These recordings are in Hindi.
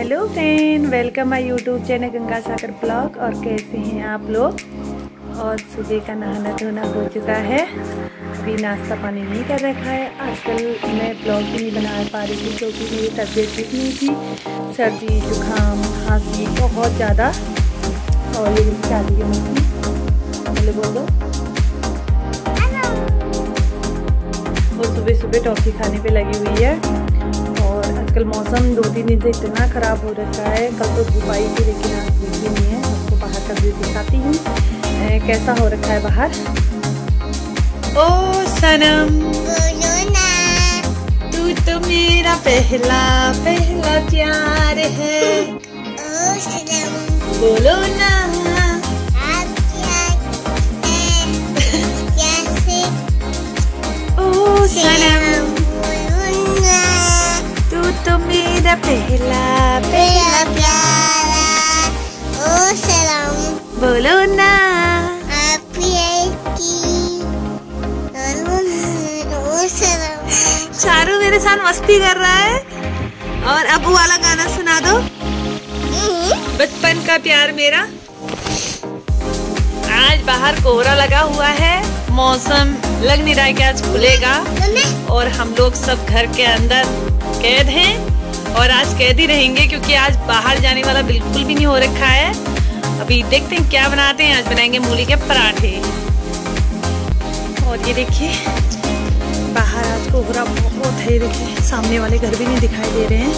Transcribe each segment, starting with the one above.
Hello friend, welcome my YouTube channel Ganga Sagar blog. और कैसे हैं आप लोग? और सुबह का नहाना धोना हो चुका है, अभी नाश्ता पानी नहीं कर रखा है। आजकल मैं ब्लॉग ही नहीं बना पा रही थी क्योंकि मेरी तबीयत ठीक नहीं थी, सर्दी जुकाम खांसी बहुत ज़्यादा। और ये शादी के मौसम बोलो वो सुबह सुबह टॉफ़ी खाने पे लगी हुई है। आजकल मौसम 2-3 दिन से इतना ख़राब हो रखा है। कल तो धूप आई थी लेकिन आज धूप ही नहीं है। आपको बाहर का व्यू दिखाती हूँ कैसा हो रखा है बाहर। ओ सनम बोलो ना, तू तो मेरा पहला पहला प्यार है। ओ सनम बोलो ना, आप कैसे? ओ सनम तो मेरा पहला पहला प्यारा। ओ सनम बोलो ना, आप शारू मेरे साथ मस्ती कर रहा है। और अब वो वाला गाना सुना दो, बचपन का प्यार मेरा। आज बाहर कोहरा लगा हुआ है, मौसम लग नहीं रहा है कि आज खुलेगा। और हम लोग सब घर के अंदर कैद हैं और आज कैद ही रहेंगे क्योंकि आज बाहर जाने वाला बिल्कुल भी नहीं हो रखा है। अभी देखते हैं क्या बनाते हैं। आज बनाएंगे मूली के पराठे। और ये देखिए बाहर आज कोहरा बहुत है। देखिए सामने वाले घर भी नहीं दिखाई दे रहे हैं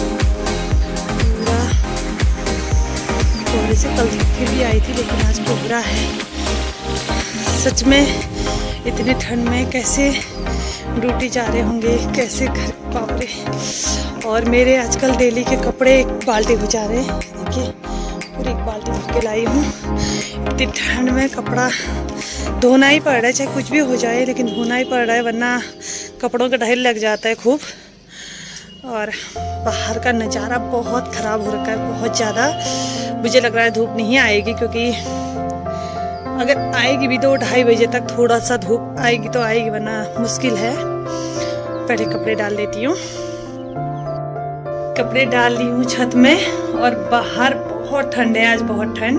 कोहरे से। कल फिर भी आई थी लेकिन आज कोहरा है। सच में इतने ठंड में कैसे ड्यूटी जा रहे होंगे, कैसे घर पापड़े। और मेरे आजकल डेली के कपड़े एक बाल्टी हो जा रहे हैं। देखिए पूरी एक बाल्टी भर के लाई हूँ। इतनी ठंड में कपड़ा धोना ही पड़ रहा है, चाहे कुछ भी हो जाए लेकिन धोना ही पड़ रहा है, वरना कपड़ों का ढेर लग जाता है खूब। और बाहर का नज़ारा बहुत ख़राब हो रखा है, बहुत ज़्यादा। मुझे लग रहा है धूप नहीं आएगी, क्योंकि अगर आएगी भी तो 2:30 बजे तक थोड़ा सा धूप आएगी तो आएगी, वरना मुश्किल है। पहले कपड़े डाल लेती हूँ। कपड़े डाल ली हूँ छत में। और बाहर बहुत ठंड है आज, बहुत ठंड।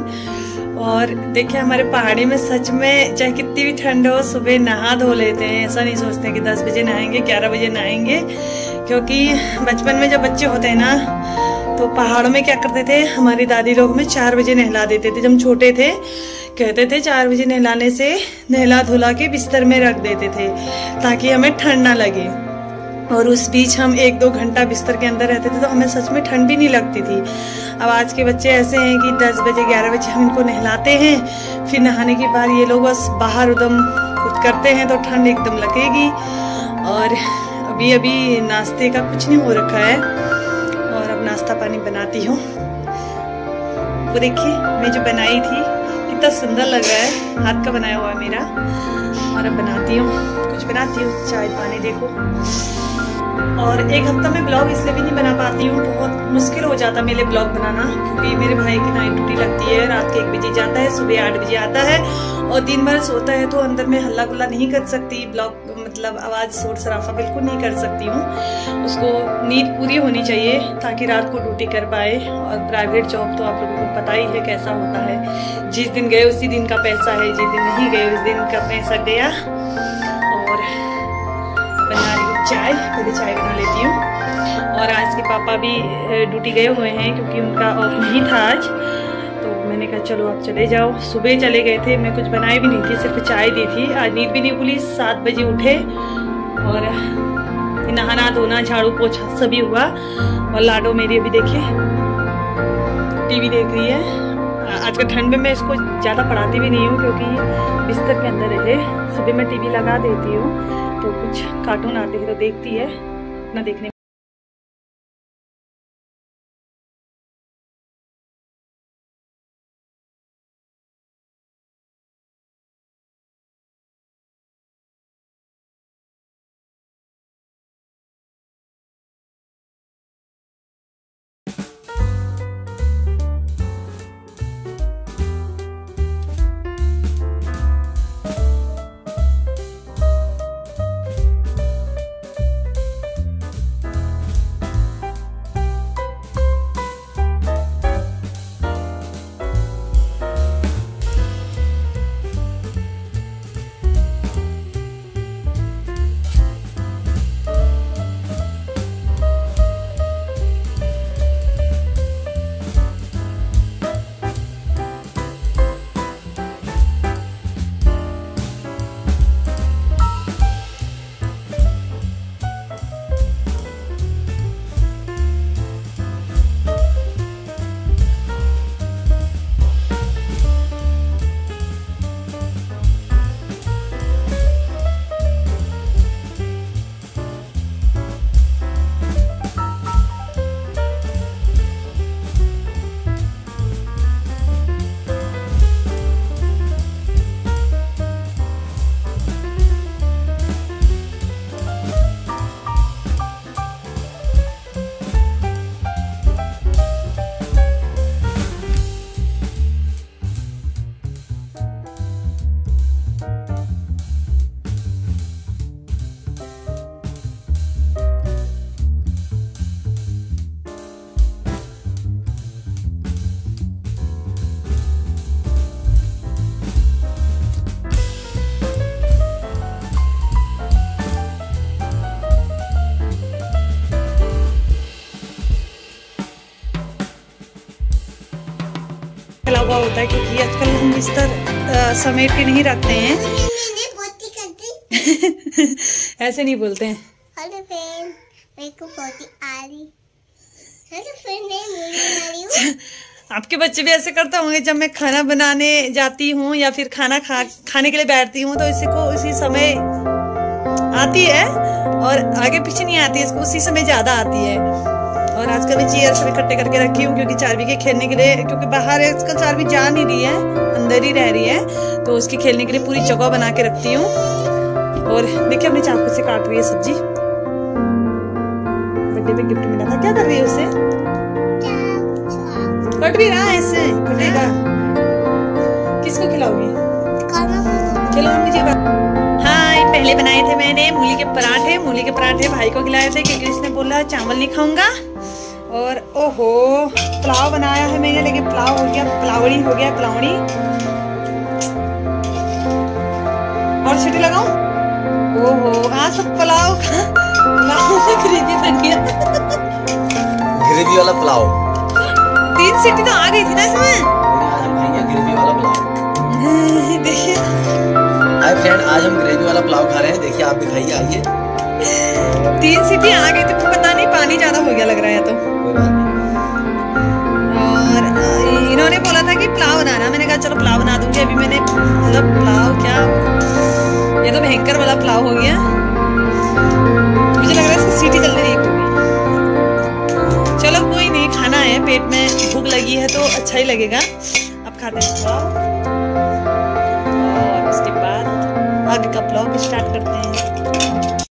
और देखिए हमारे पहाड़ी में सच में चाहे कितनी भी ठंड हो सुबह नहा धो लेते हैं। ऐसा नहीं सोचते कि 10 बजे नहाएंगे, 11 बजे नहाएंगे। क्योंकि बचपन में जब बच्चे होते हैं ना तो पहाड़ों में क्या करते थे, हमारी दादी लोग में 4 बजे नहला देते थे। जब हम छोटे थे कहते थे 4 बजे नहलाने से नहला धुला के बिस्तर में रख देते थे ताकि हमें ठंड ना लगे। और उस बीच हम 1-2 घंटा बिस्तर के अंदर रहते थे तो हमें सच में ठंड भी नहीं लगती थी। अब आज के बच्चे ऐसे हैं कि 10 बजे 11 बजे हम इनको नहलाते हैं, फिर नहाने के बाद ये लोग बस बाहर एकदम कुछ करते हैं तो ठंड एकदम लगेगी। और अभी अभी नाश्ते का कुछ नहीं हो रखा है और अब नाश्ता पानी बनाती हूँ। वो देखिए मैं जो बनाई थी, कितना सुंदर लग रहा है, हाथ का बनाया हुआ है मेरा। और अब बनाती हूँ, कुछ बनाती हूँ, चाय पानी देखो। और एक हफ्ता में ब्लॉग इसलिए भी नहीं बना पाती हूँ, बहुत मुश्किल हो जाता मेरे ब्लॉग बनाना, क्योंकि मेरे भाई की नाइट ड्यूटी लगती है। रात के 1 बजे जाता है, सुबह 8 बजे आता है और दिन भर सोता है। तो अंदर में हल्ला गुल्ला नहीं कर सकती, ब्लॉग मतलब आवाज़ शोर शराफा बिल्कुल नहीं कर सकती हूँ। उसको नींद पूरी होनी चाहिए ताकि रात को ड्यूटी कर पाए। और प्राइवेट जॉब तो आप लोगों को पता ही है कैसा होता है, जिस दिन गए उसी दिन का पैसा है, जिस दिन नहीं गए उस दिन का पैसा गया। और बना रही हूँ चाय, पहले चाय बना लेती हूँ। और आज के पापा भी ड्यूटी गए हुए हैं क्योंकि उनका ऑफ नहीं था आज, मैंने कहा चलो आप चले जाओ। सुबह चले गए थे, मैं कुछ बनाई भी नहीं थी, सिर्फ चाय दी थी। आज नींद भी नहीं खुली, 7 बजे उठे और नहाना धोना झाड़ू पोछा सभी हुआ। और लाडो मेरी अभी देखिए टीवी देख रही है। आजकल ठंड में मैं इसको ज़्यादा पढ़ाती भी नहीं हूँ क्योंकि बिस्तर के अंदर है। सुबह मैं टीवी लगा देती हूँ तो कुछ कार्टून आते हैं तो देखती है ना, देखने हुआ होता है, क्योंकि आजकल हम बिस्तर समेट के नहीं रखते हैं। ऐसे नहीं बोलते हैं। हेलो फ्रेंड, मेरे को पोती आ रही। हेलो फ्रेंड, मैं आपके बच्चे भी ऐसे करते होंगे, जब मैं खाना बनाने जाती हूँ या फिर खाना खाने के लिए बैठती हूँ तो इसी को उसी समय आती है और आगे पीछे नहीं आती, इसको उसी समय ज्यादा आती है। और आजकल मैं चेयर्स भी इकट्ठे करके रखी हूँ क्योंकि चार्वी के खेलने के लिए, क्योंकि बाहर आजकल चार्वी जा नहीं रही है, अंदर ही रह रही है, तो उसकी खेलने के लिए पूरी जगह बना के रखती हूँ। और देखिए अपने चाकू से काट रही है सब्जी। बर्थडे पे गिफ्ट मिला था। क्या कर रही है उसे? कट भी रहा है, ऐसे कटेगा। किसको खिलाओगी? चलो मुझे पहले बनाए थे मैंने मूली के पराठे। मूली के पराठे भाई को खिलाए थे क्योंकि उसने बोला चावल नहीं खाऊंगा। और ओहो पुलाव बनाया है मैंने, लेकिन पुलाव हो गया, पुलावड़ी हो गया, पुलावड़ी। और सीटी लगाऊं? ओहो हाँ, सब पुलाव ग्रेवी बन गया। ग्रेवी वाला पुलाव। 3 सीटी तो आ गई थी ना इसमें। फ्रेंड आज हम ग्रेवी वाला पुलाव खा रहे हैं, देखिए आप भी खाइए। आइए 3 सीटी आ गई तो पता नहीं पानी ज्यादा हो गया लग रहा है तो। और इन्होंने बोला था कि पुलाव बनाना, मैंने कहा चलो पुलाव बना दूंगी। अभी मैंने मतलब पुलाव क्या, ये तो भयंकर वाला पुलाव हो गया। मुझे लग रहा है इसकी सीटी जल्दी नहीं होगी। चलो कोई नहीं, खाना है, पेट में भूख लगी है तो अच्छा ही लगेगा। अब खाते हैं।